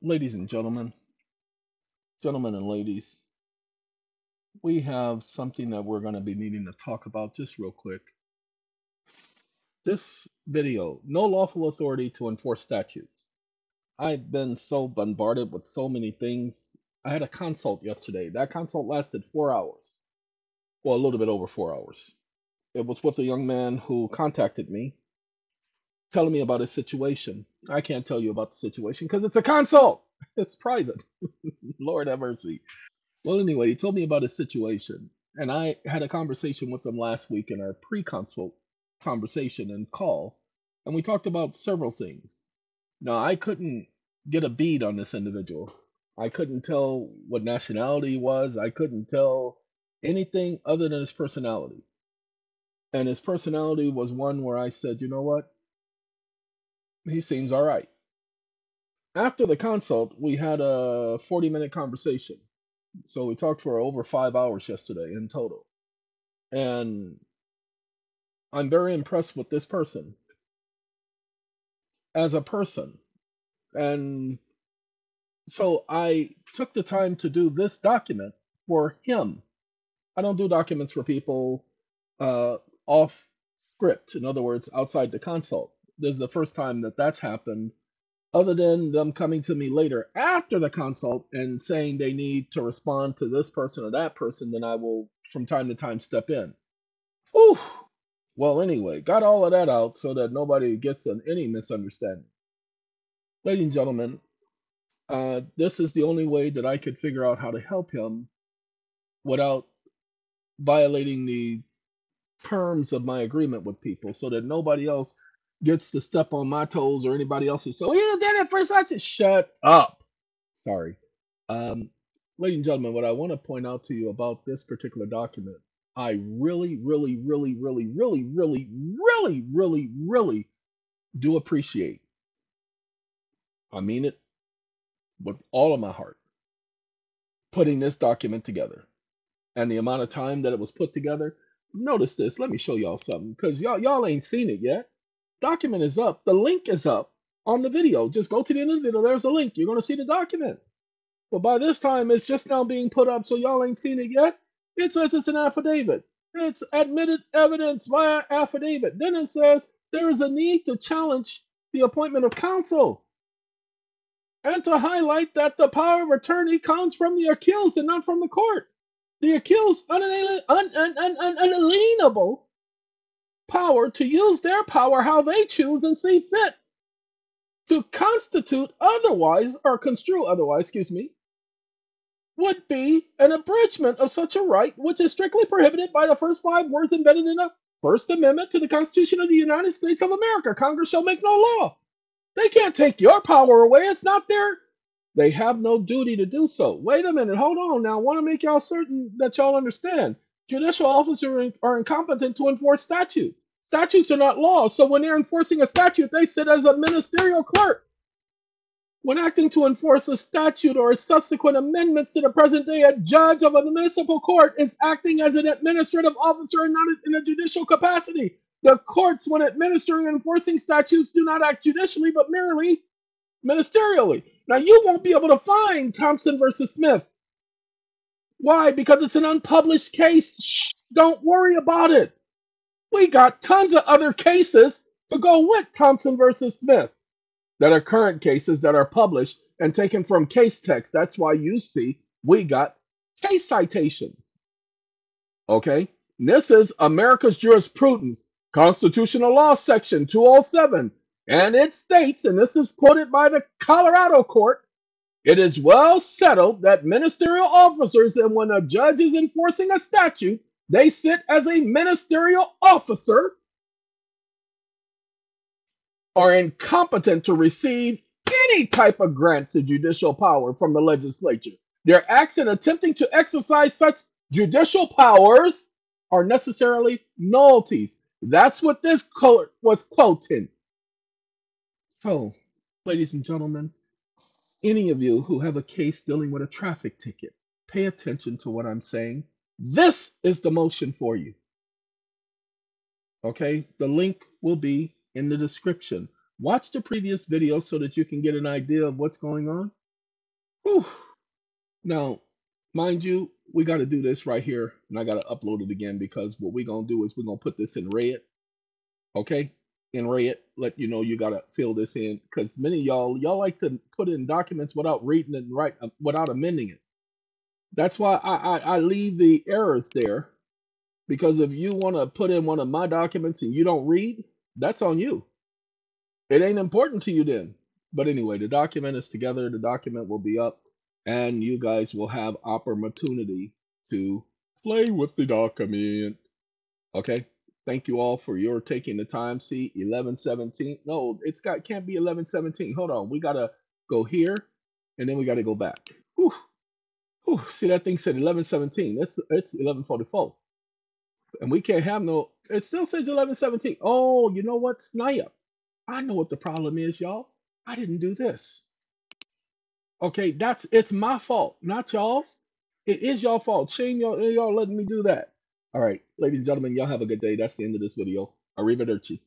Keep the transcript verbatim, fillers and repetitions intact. Ladies and gentlemen, gentlemen and ladies, we have something that we're going to be needing to talk about just real quick. This video, no lawful authority to enforce statutes. I've been so bombarded with so many things. I had a consult yesterday. That consult lasted four hours. Well, a little bit over four hours. It was with a young man who contacted me, telling me about his situation. I can't tell you about the situation because it's a consult. It's private. Lord have mercy. Well, anyway, he told me about his situation. And I had a conversation with him last week in our pre-consult conversation and call. And we talked about several things. Now, I couldn't get a bead on this individual. I couldn't tell what nationality he was. I couldn't tell anything other than his personality. And his personality was one where I said, you know what? He seems all right. After the consult, we had a forty minute conversation. So we talked for over five hours yesterday in total. And I'm very impressed with this person as a person. And so I took the time to do this document for him. I don't do documents for people uh, off script. In other words, outside the consult. This is the first time that that's happened, other than them coming to me later after the consult and saying they need to respond to this person or that person, then I will from time to time step in. Whew. Well, anyway, got all of that out so that nobody gets an, any misunderstanding. Ladies and gentlemen, uh, this is the only way that I could figure out how to help him without violating the terms of my agreement with people so that nobody else gets to step on my toes or anybody else's toes. You did it for such a... Shut up. Sorry. Um, ladies and gentlemen, what I want to point out to you about this particular document, I really, really, really, really, really, really, really, really, really do appreciate. I mean it with all of my heart, putting this document together and the amount of time that it was put together. Notice this. Let me show y'all something because y'all y'all ain't seen it yet. Document is up. The link is up on the video. Just go to the end of the video. There's a link. You're going to see the document. But by this time, it's just now being put up, so y'all ain't seen it yet. It says it's an affidavit. It's admitted evidence via affidavit. Then it says there is a need to challenge the appointment of counsel and to highlight that the power of attorney comes from the accused and not from the court. The accused's unalienable un un un un un un power to use their power how they choose and see fit to constitute otherwise or construe otherwise, excuse me, would be an abridgment of such a right which is strictly prohibited by the first five words embedded in the First Amendment to the Constitution of the United States of America. Congress shall make no law. They can't take your power away. It's not their... They have no duty to do so. Wait a minute. Hold on now. I want to make y'all certain that y'all understand. Judicial officers are incompetent to enforce statutes. Statutes are not laws, so when they're enforcing a statute, they sit as a ministerial clerk. When acting to enforce a statute or its subsequent amendments to the present day, a judge of a municipal court is acting as an administrative officer and not in a judicial capacity. The courts, when administering and enforcing statutes, do not act judicially, but merely ministerially. Now, you won't be able to find Thompson versus Smith. Why? Because it's an unpublished case. Shh, don't worry about it. We got tons of other cases to go with Thompson versus Smith that are current cases that are published and taken from case text. That's why you see we got case citations. Okay? This is America's Jurisprudence, Constitutional Law Section two oh seven. And it states, and this is quoted by the Colorado court, it is well settled that ministerial officers, and when a judge is enforcing a statute, they sit as a ministerial officer, are incompetent to receive any type of grants of judicial power from the legislature. Their acts in attempting to exercise such judicial powers are necessarily nullities. That's what this court was quoting. So, ladies and gentlemen, any of you who have a case dealing with a traffic ticket, pay attention to what I'm saying. This is the motion for you. Okay, the link will be in the description. Watch the previous video so that you can get an idea of what's going on. Whew. Now, mind you, we got to do this right here, and I got to upload it again, because what we're going to do is we're going to put this in red. Okay, in red, let you know you got to fill this in, because many of y'all, y'all like to put in documents without reading it and right, without amending it. That's why I, I, I leave the errors there, because if you want to put in one of my documents and you don't read, that's on you. It ain't important to you then. But anyway, the document is together. The document will be up, and you guys will have opportunity to play with the document. Okay. Thank you all for your taking the time. See, eleven seventeen. No, it's got can't be eleven seventeen. Hold on. We gotta go here, and then we gotta go back. Whew. Whew. See, that thing said eleven seventeen. That's it's eleven forty-four. And we can't have no, it still says eleven seventeen. Oh, you know what, Snaya? I know what the problem is, y'all. I didn't do this. Okay, that's, it's my fault, not y'all's. It is y'all fault. Shame y'all, y'all letting me do that. All right, ladies and gentlemen, y'all have a good day. That's the end of this video. Arrivederci.